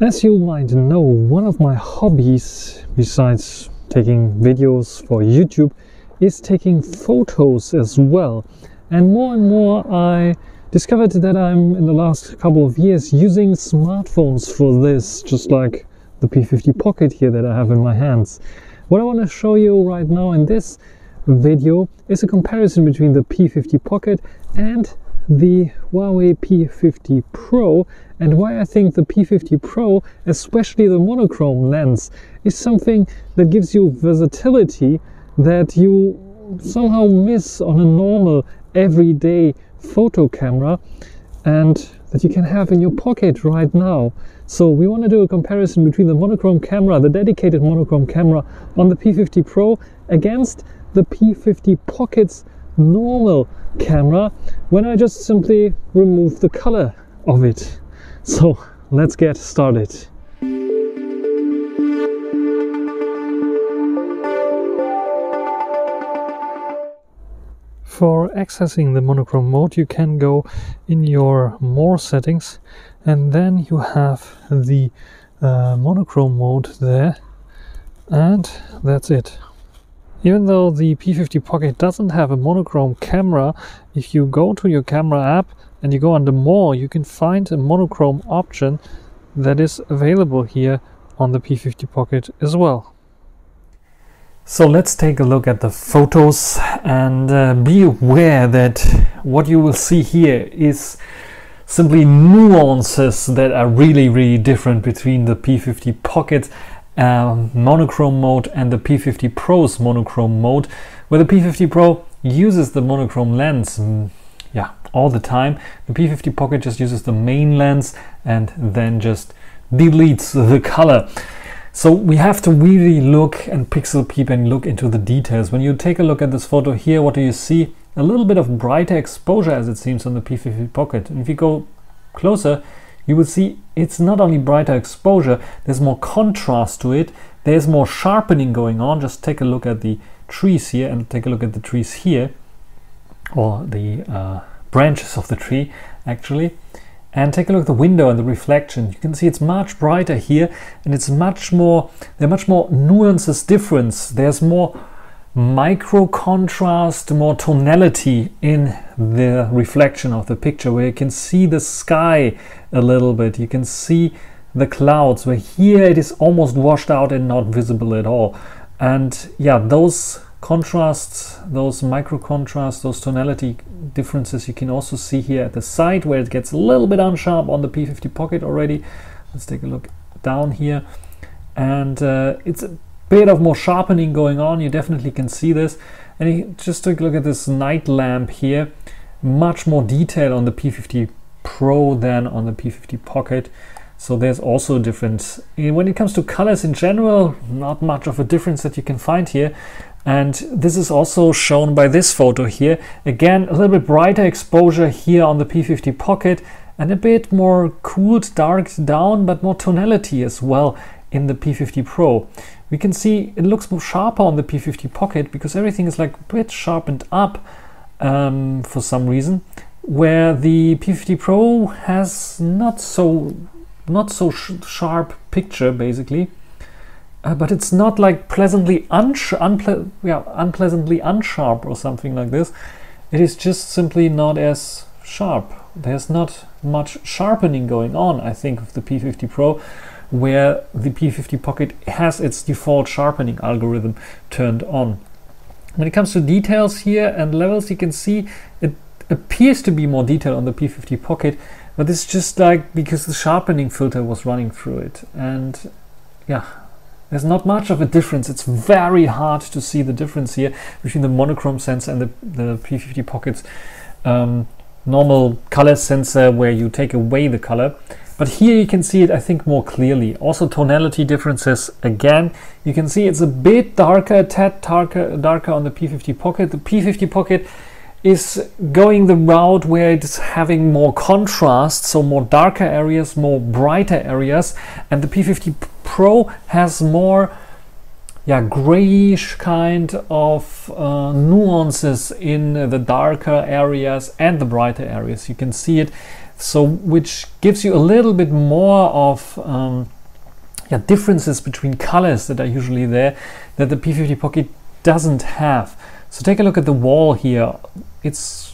As you might know, one of my hobbies, besides taking videos for YouTube, is taking photos as well. And more I discovered that I'm, in the last couple of years, using smartphones for this, just like the P50 Pocket here that I have in my hands. What I want to show you right now in this video is a comparison between the P50 Pocket and the Huawei P50 Pro, and why I think the P50 Pro, especially the monochrome lens, is something that gives you versatility that you somehow miss on a normal everyday photo camera and that you can have in your pocket right now. So we want to do a comparison between the monochrome camera, the dedicated monochrome camera on the P50 Pro against the P50 Pocket's normal camera when I just simply remove the color of it. So let's get started. For accessing the monochrome mode, you can go in your more settings, and then you have the monochrome mode there, and that's it. Even though the P50 Pocket doesn't have a monochrome camera, if you go to your camera app and you go under more, you can find a monochrome option that is available here on the P50 Pocket as well. So let's take a look at the photos, and be aware that what you will see here is simply nuances that are really different between the P50 Pocket monochrome mode and the P50 Pro's monochrome mode, where the P50 Pro uses the monochrome lens all the time. The P50 Pocket just uses the main lens and then just deletes the color. So we have to really look and pixel peep and look into the details. When you take a look at this photo here, what do you see? A little bit of brighter exposure, as it seems, on the P50 Pocket. And if you go closer, you will see it's not only brighter exposure, there's more contrast to it, there's more sharpening going on. Just take a look at the trees here, and take a look at the trees here, or the branches of the tree actually, and take a look at the window and the reflection. You can see it's much brighter here, and it's much more, there are much more nuances difference. There's more micro contrast, more tonality in the reflection of the picture, where you can see the sky a little bit, you can see the clouds, where here it is almost washed out and not visible at all. And yeah, those contrasts, those micro contrasts, those tonality differences you can also see here at the side, where it gets a little bit unsharp on the P50 Pocket already. Let's take a look down here, and it's a bit of more sharpening going on. You definitely can see this. And just take a look at this night lamp here, much more detail on the P50 Pro than on the P50 Pocket. So there's also a difference. When it comes to colors in general, not much of a difference that you can find here. And this is also shown by this photo here. Again, a little bit brighter exposure here on the P50 Pocket, and a bit more cooled, darked down, but more tonality as well in the P50 Pro. We can see it looks more sharper on the P50 Pocket because everything is like a bit sharpened up for some reason, where the P50 Pro has not so sharp picture basically, but it's not like pleasantly unpleasantly unsharp or something like this. It is just simply not as sharp. There's not much sharpening going on, I think, of the P50 Pro, where the P50 Pocket has its default sharpening algorithm turned on. When it comes to details here and levels, you can see it appears to be more detail on the P50 Pocket, but it's just like because the sharpening filter was running through it. And yeah, there's not much of a difference. It's very hard to see the difference here between the monochrome sensor and the P50 Pocket's normal color sensor, where you take away the color. But here you can see it, I think, more clearly. Also tonality differences again. You can see it's a bit darker, a tad darker on the P50 Pocket. The P50 Pocket is going the route where it's having more contrast, so more darker areas, more brighter areas, and the P50 Pro has more grayish kind of nuances in the darker areas and the brighter areas. You can see it so which gives you a little bit more of differences between colors that are usually there that the P50 Pocket doesn't have. So take a look at the wall here. It's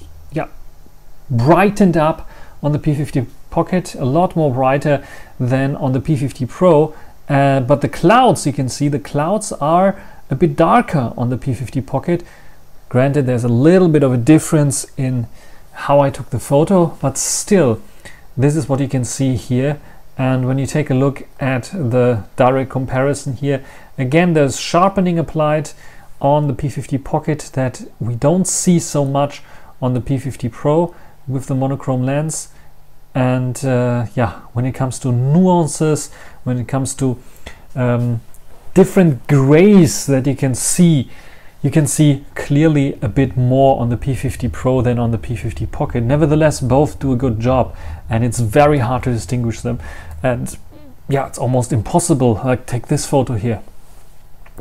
brightened up on the P50 Pocket, a lot more brighter than on the P50 Pro. But the clouds, you can see the clouds are a bit darker on the P50 Pocket. Granted, there's a little bit of a difference in how I took the photo, but still, this is what you can see here. And when you take a look at the direct comparison here, again, there's sharpening applied on the P50 Pocket that we don't see so much on the P50 Pro with the monochrome lens. And when it comes to nuances, when it comes to different grays that you can see clearly a bit more on the P50 Pro than on the P50 Pocket. Nevertheless, both do a good job, and it's very hard to distinguish them. And yeah, it's almost impossible. Like, take this photo here.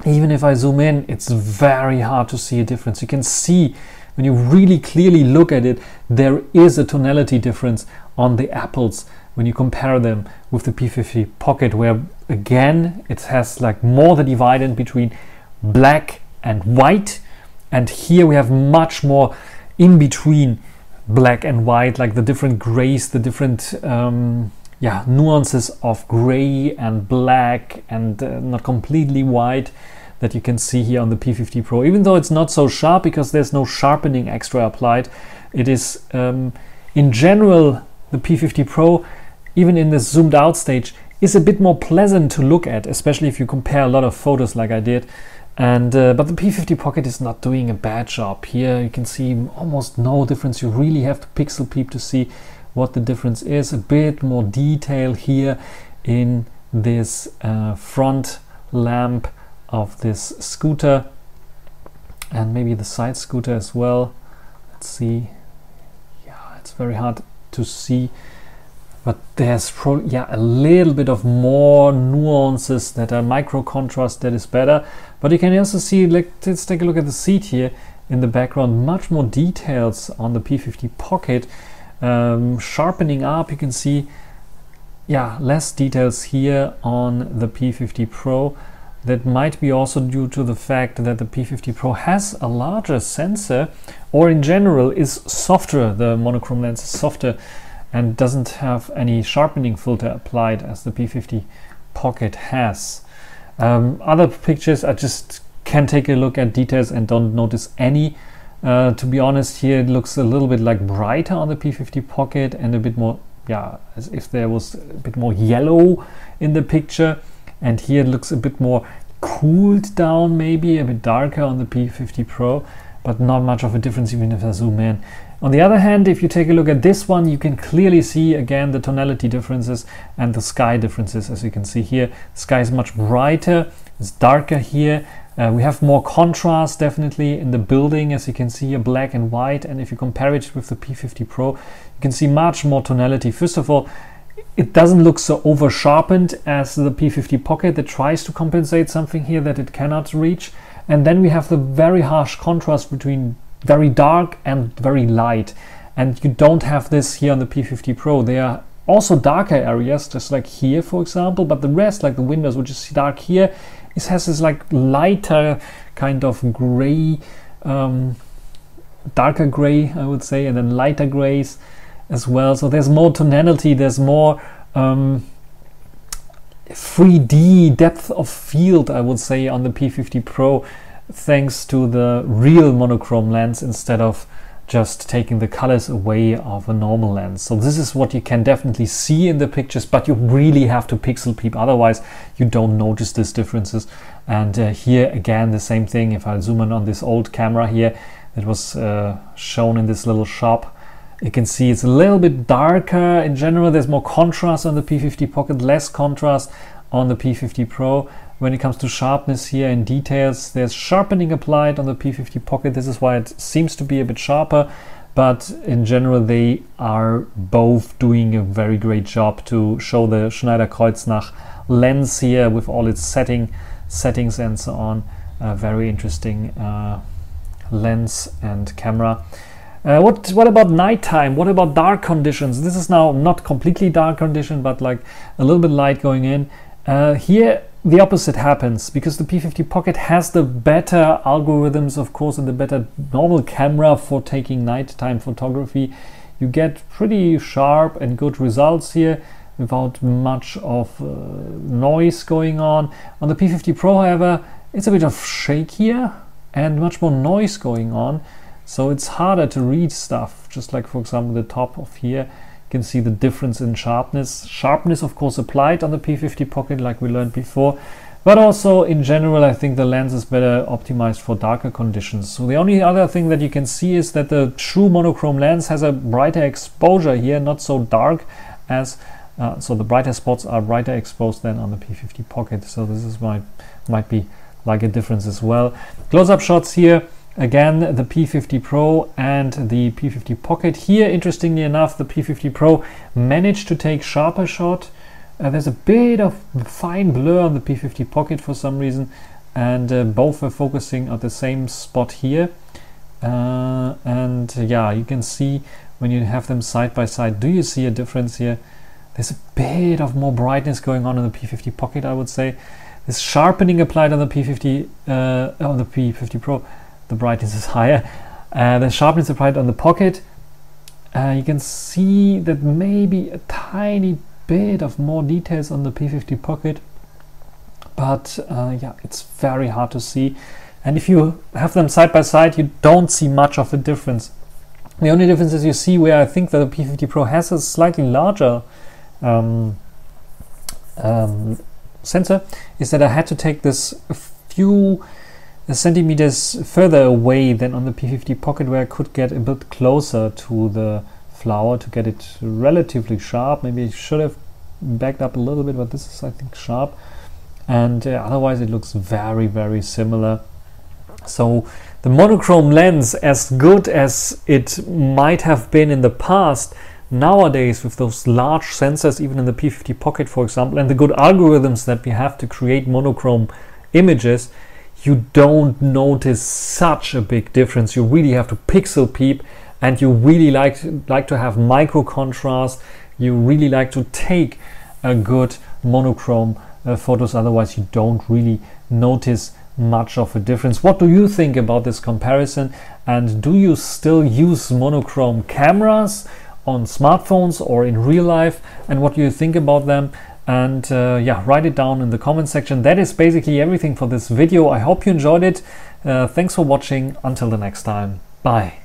Even if I zoom in, it's very hard to see a difference. You can see, when you really clearly look at it, there is a tonality difference on the apples when you compare them with the P50 Pocket, where again it has like more the dividend between black and white, and here we have much more in between black and white, like the different grays, the different nuances of gray and black and not completely white that you can see here on the P50 Pro. Even though it's not so sharp because there's no sharpening extra applied, it is in general, the P50 Pro, even in this zoomed out stage, is a bit more pleasant to look at, especially if you compare a lot of photos like I did. And but the P50 Pocket is not doing a bad job here. You can see almost no difference. You really have to pixel peep to see what the difference is. A bit more detail here in this front lamp of this scooter, and maybe the side scooter as well. Let's see. It's very hard to see, but there's probably a little bit of more nuances that are micro contrast that is better. But you can also see, like, let's take a look at the seat here in the background, much more details on the P50 Pocket, sharpening up. You can see less details here on the P50 Pro. That might be also due to the fact that the P50 Pro has a larger sensor, or in general is softer. The monochrome lens is softer and doesn't have any sharpening filter applied as the P50 Pocket has. Other pictures, I just can take a look at details and don't notice any. To be honest, here it looks a little bit like brighter on the P50 Pocket, and a bit more, as if there was a bit more yellow in the picture. And here it looks a bit more cooled down, maybe a bit darker on the P50 Pro, but not much of a difference even if I zoom in. On the other hand, if you take a look at this one, you can clearly see again the tonality differences and the sky differences. As you can see here, the sky is much brighter, it's darker here. We have more contrast definitely in the building, as you can see here, black and white. And if you compare it with the P50 Pro, you can see much more tonality. First of all, it doesn't look so over sharpened as the P50 Pocket that tries to compensate something here that it cannot reach. And then we have the very harsh contrast between very dark and very light, and you don't have this here on the P50 Pro. There are also darker areas, just like here for example, but the rest, like the windows, which is dark here, it has this like lighter kind of gray, darker gray I would say, and then lighter grays as well. So there's more tonality, there's more 3D depth of field, I would say, on the P50 Pro, thanks to the real monochrome lens instead of just taking the colors away of a normal lens. So this is what you can definitely see in the pictures, but you really have to pixel peep, otherwise you don't notice these differences. And here again the same thing. If I zoom in on this old camera here that was shown in this little shop, you can see it's a little bit darker in general. There's more contrast on the P50 Pocket, less contrast on the P50 Pro. When it comes to sharpness here and details, there's sharpening applied on the P50 Pocket. This is why it seems to be a bit sharper, but in general they are both doing a very great job to show the Schneider Kreuznach lens here with all its settings and so on. A very interesting lens and camera. What about nighttime? What about dark conditions? This is now not completely dark condition, but like a little bit light going in. Here the opposite happens, because the P50 Pocket has the better algorithms, of course, and the better normal camera for taking nighttime photography. You get pretty sharp and good results here without much of noise going on. On the P50 Pro, however, it's a bit of shakier and much more noise going on, so it's harder to read stuff. Just like, for example, the top of here, you can see the difference in sharpness. Sharpness, of course, applied on the P50 Pocket, like we learned before, but also in general, I think the lens is better optimized for darker conditions. So the only other thing that you can see is that the true monochrome lens has a brighter exposure here, not so dark as so the brighter spots are brighter exposed than on the P50 Pocket. So this is might be like a difference as well. Close-up shots here. Again, the P50 Pro and the P50 Pocket. Here, interestingly enough, the P50 Pro managed to take sharper shot. There's a bit of fine blur on the P50 Pocket for some reason, and both are focusing at the same spot here. And yeah, you can see when you have them side by side, do you see a difference here? There's a bit of more brightness going on in the P50 Pocket, I would say. This sharpening applied on the P50 Pro, the brightness is higher. The sharpness applied on the Pocket, you can see that maybe a tiny bit of more details on the P50 Pocket, but yeah, it's very hard to see. And if you have them side by side, you don't see much of a difference. The only difference is you see where I think that the P50 Pro has a slightly larger sensor, is that I had to take this a few centimeters further away than on the P50 Pocket, where I could get a bit closer to the flower to get it relatively sharp. Maybe I should have backed up a little bit, but this is, I think, sharp. And otherwise it looks very, very similar. So the monochrome lens, as good as it might have been in the past, nowadays with those large sensors, even in the P50 Pocket, for example, and the good algorithms that we have to create monochrome images, you don't notice such a big difference. You really have to pixel peep, and you really like to have micro contrast. You really like to take a good monochrome photos, otherwise you don't really notice much of a difference. What do you think about this comparison, and do you still use monochrome cameras on smartphones or in real life, and what do you think about them? And yeah, write it down in the comment section. That is basically everything for this video. I hope you enjoyed it. Thanks for watching. Until the next time, bye.